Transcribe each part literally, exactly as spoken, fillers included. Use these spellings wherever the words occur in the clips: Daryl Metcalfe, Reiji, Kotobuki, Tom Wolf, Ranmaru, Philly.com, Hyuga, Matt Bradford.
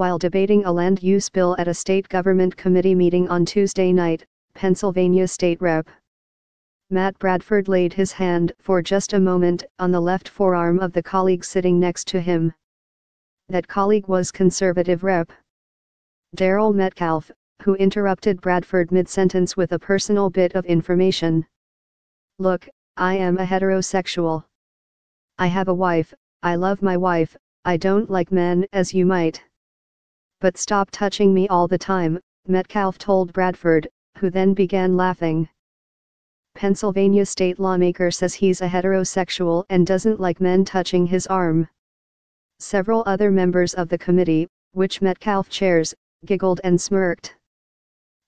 while debating a land use bill at a state government committee meeting on Tuesday night, Pennsylvania State Representative Matt Bradford laid his hand for just a moment on the left forearm of the colleague sitting next to him. That colleague was conservative Representative Daryl Metcalfe, who interrupted Bradford mid-sentence with a personal bit of information. "Look, I am a heterosexual. I have a wife, I love my wife, I don't like men as you might. But stop touching me all the time," Metcalfe told Bradford, who then began laughing. "Pennsylvania state lawmaker says he's a heterosexual and doesn't like men touching his arm." Several other members of the committee, which Metcalfe chairs, giggled and smirked.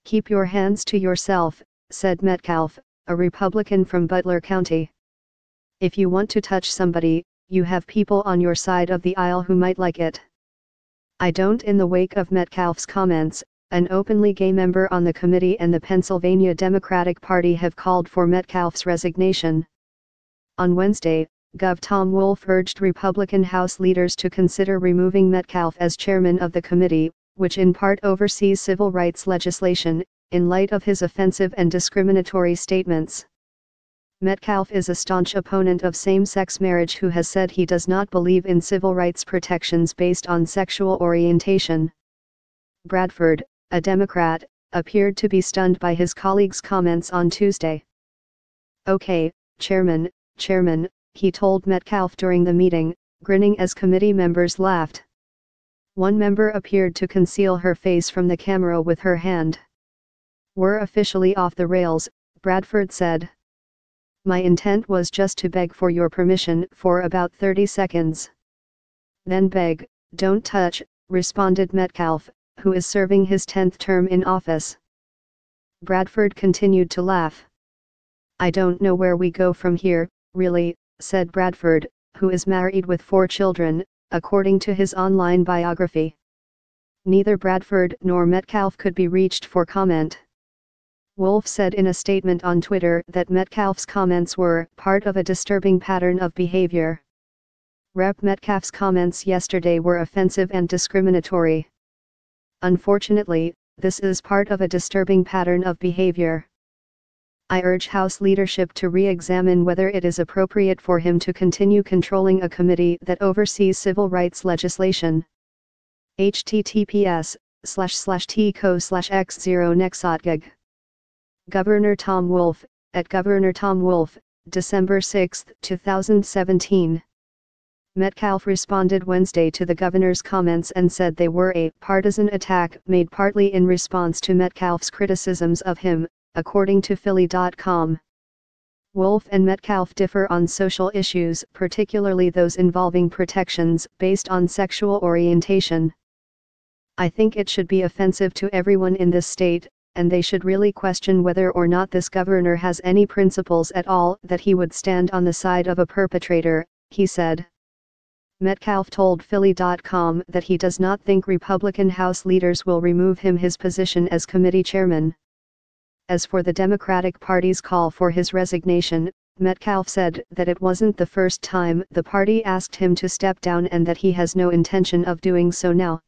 "Keep your hands to yourself," said Metcalfe, a Republican from Butler County. "If you want to touch somebody, you have people on your side of the aisle who might like it." I don't. In the wake of Metcalfe's comments, an openly gay member on the committee and the Pennsylvania Democratic Party have called for Metcalfe's resignation. On Wednesday, Governor Tom Wolf urged Republican House leaders to consider removing Metcalfe as chairman of the committee, which in part oversees civil rights legislation, in light of his offensive and discriminatory statements. Metcalfe is a staunch opponent of same-sex marriage who has said he does not believe in civil rights protections based on sexual orientation. Bradford, a Democrat, appeared to be stunned by his colleague's comments on Tuesday. "Okay, Chairman, Chairman," he told Metcalfe during the meeting, grinning as committee members laughed. One member appeared to conceal her face from the camera with her hand. "We're officially off the rails," Bradford said. "My intent was just to beg for your permission for about thirty seconds. "Then beg, don't touch," responded Metcalfe, who is serving his tenth term in office. Bradford continued to laugh. "I don't know where we go from here, really," said Bradford, who is married with four children, according to his online biography. Neither Bradford nor Metcalfe could be reached for comment. Wolf said in a statement on Twitter that Metcalfe's comments were part of a disturbing pattern of behavior. Representative Metcalfe's comments yesterday were offensive and discriminatory. "Unfortunately, this is part of a disturbing pattern of behavior. I urge House leadership to re-examine whether it is appropriate for him to continue controlling a committee that oversees civil rights legislation." H T T P S colon slash slash t c o slash x zero nexotgig. Governor Tom Wolf, at Governor Tom Wolf, December sixth, two thousand seventeen. Metcalfe responded Wednesday to the governor's comments and said they were a partisan attack made partly in response to Metcalfe's criticisms of him, according to Philly dot com. Wolf and Metcalfe differ on social issues, particularly those involving protections based on sexual orientation. "I think it should be offensive to everyone in this state, and they should really question whether or not this governor has any principles at all that he would stand on the side of a perpetrator," he said. Metcalfe told Philly dot com that he does not think Republican House leaders will remove him his position as committee chairman. As for the Democratic Party's call for his resignation, Metcalfe said that it wasn't the first time the party asked him to step down and that he has no intention of doing so now.